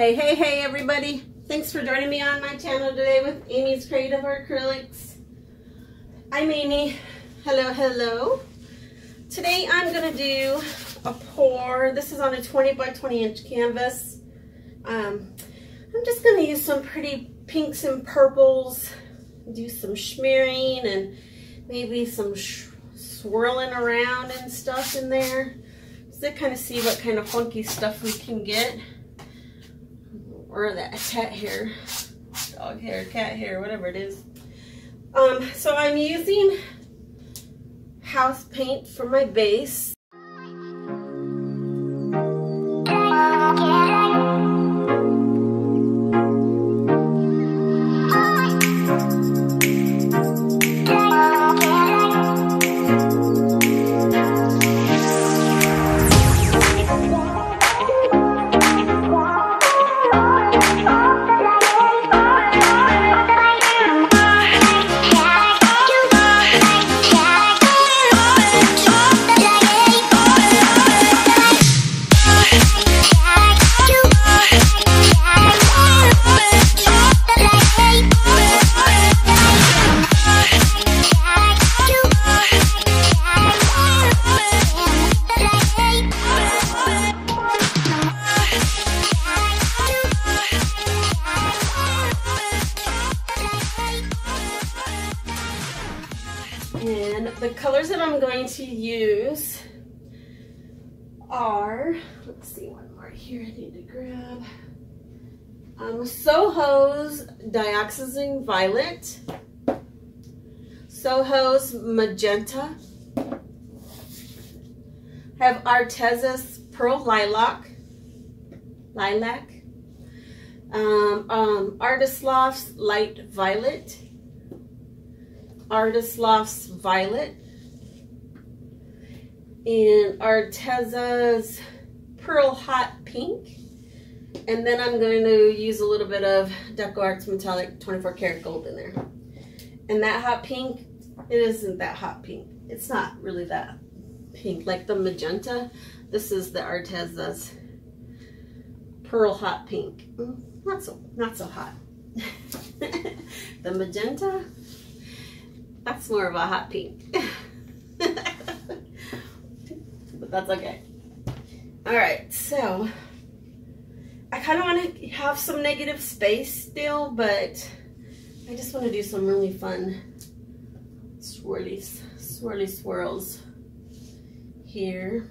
Hey everybody, thanks for joining me on my channel today with Amy's Creative Acrylics. I'm Amy. Hello. Today I'm going to do a pour. This is on a 20 by 20 inch canvas. I'm just going to use some pretty pinks and purples, do some smearing and maybe some swirling around and stuff in there, just to kind of see what kind of funky stuff we can get. Or that cat hair, dog hair, cat hair, whatever it is. So I'm using house paint for my base. And the colors that I'm going to use are, let's see, one more here I need to grab. Soho's Dioxazine Violet, Soho's Magenta, I have Arteza's Pearl Lilac, Artist Loft's Light Violet, Artist Loft's Violet, and Arteza's Pearl Hot Pink. And then I'm going to use a little bit of Deco Art's Metallic 24 karat gold in there. And that hot pink, it isn't that hot pink. It's not really that pink. Like the magenta, this is the Arteza's Pearl Hot Pink. Not so hot. The magenta, that's more of a hot pink. But that's okay. Alright, so I kind of want to have some negative space still, but I just want to do some really fun swirls here.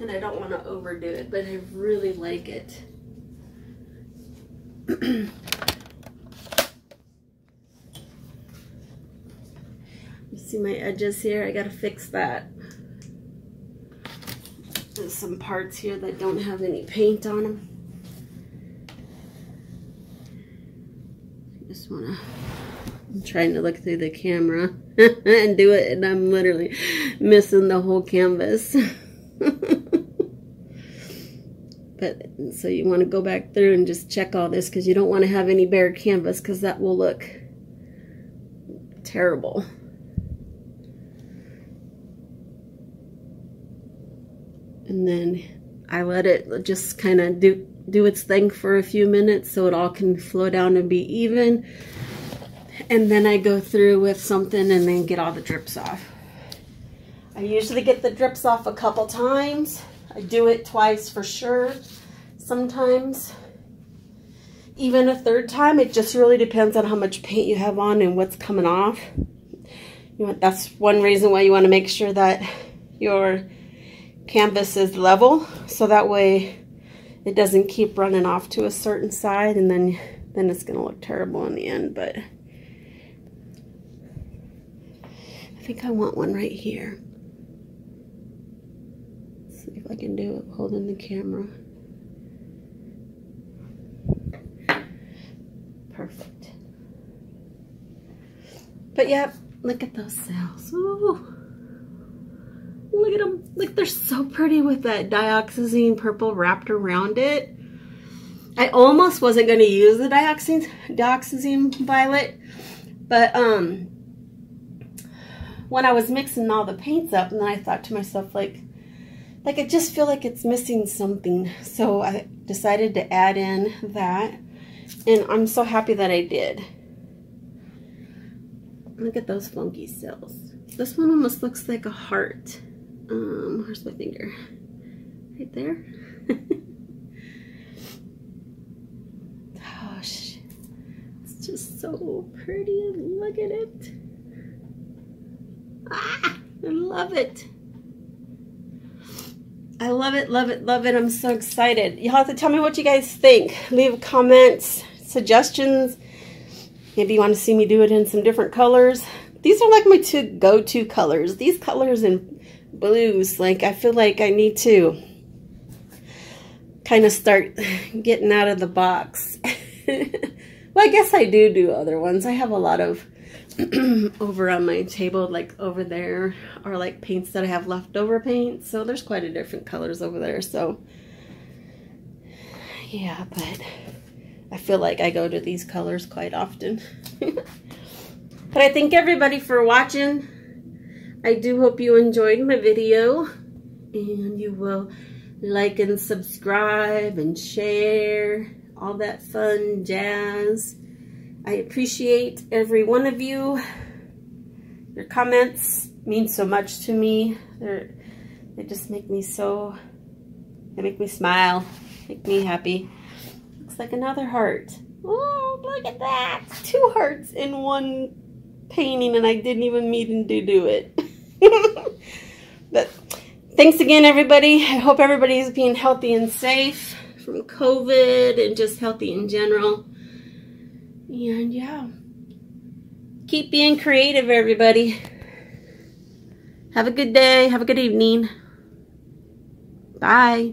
And I don't want to overdo it, but I really like it. You see my edges here? I gotta fix that. There's some parts here that don't have any paint on them. I just wanna, I'm trying to look through the camera and do it, and I'm literally missing the whole canvas. But so you want to go back through and just check all this, because you don't want to have any bare canvas, because that will look terrible. And then I let it just kind of do its thing for a few minutes so it all can flow down and be even. And then I go through with something and then get all the drips off. I usually get the drips off a couple times. I do it twice for sure. Sometimes even a third time. It just really depends on how much paint you have on and what's coming off. You know, that's one reason why you want to make sure that your canvas is level, so that way it doesn't keep running off to a certain side, and then it's gonna look terrible in the end. But I think I want one right here. If I can do it holding the camera. perfect. But yeah, look at those sails. Ooh. Look at them. Like, they're so pretty with that dioxazine purple wrapped around it. I almost wasn't going to use the dioxazine violet, but when I was mixing all the paints up, and then I thought to myself, like I just feel like it's missing something. So I decided to add in that, and I'm so happy that I did. Look at those funky cells. This one almost looks like a heart. Where's my finger? Right there. Oh, shit. It's just so pretty. Look at it. Ah, I love it. I love it, love it, love it. I'm so excited. You'll have to tell me what you guys think. Leave comments, suggestions. Maybe you want to see me do it in some different colors. These are like my two go-to colors. These colors and blues, like, I feel like I need to kind of start getting out of the box. Well, I guess I do other ones. I have a lot of over on my table, like over there, are like paints that I have leftover paints. So there's quite a different colors over there. So yeah, but I feel like I go to these colors quite often. But I thank everybody for watching. I do hope you enjoyed my video, and you will like and subscribe and share, all that fun jazz. I appreciate every one of you. Your comments mean so much to me. They just make me so, they make me smile, make me happy. Looks like another heart. Oh, look at that. Two hearts in one painting, and I didn't even mean to do it. But thanks again, everybody. I hope everybody is being healthy and safe from COVID, and just healthy in general. And yeah, keep being creative, everybody. Have a good day. Have a good evening. Bye.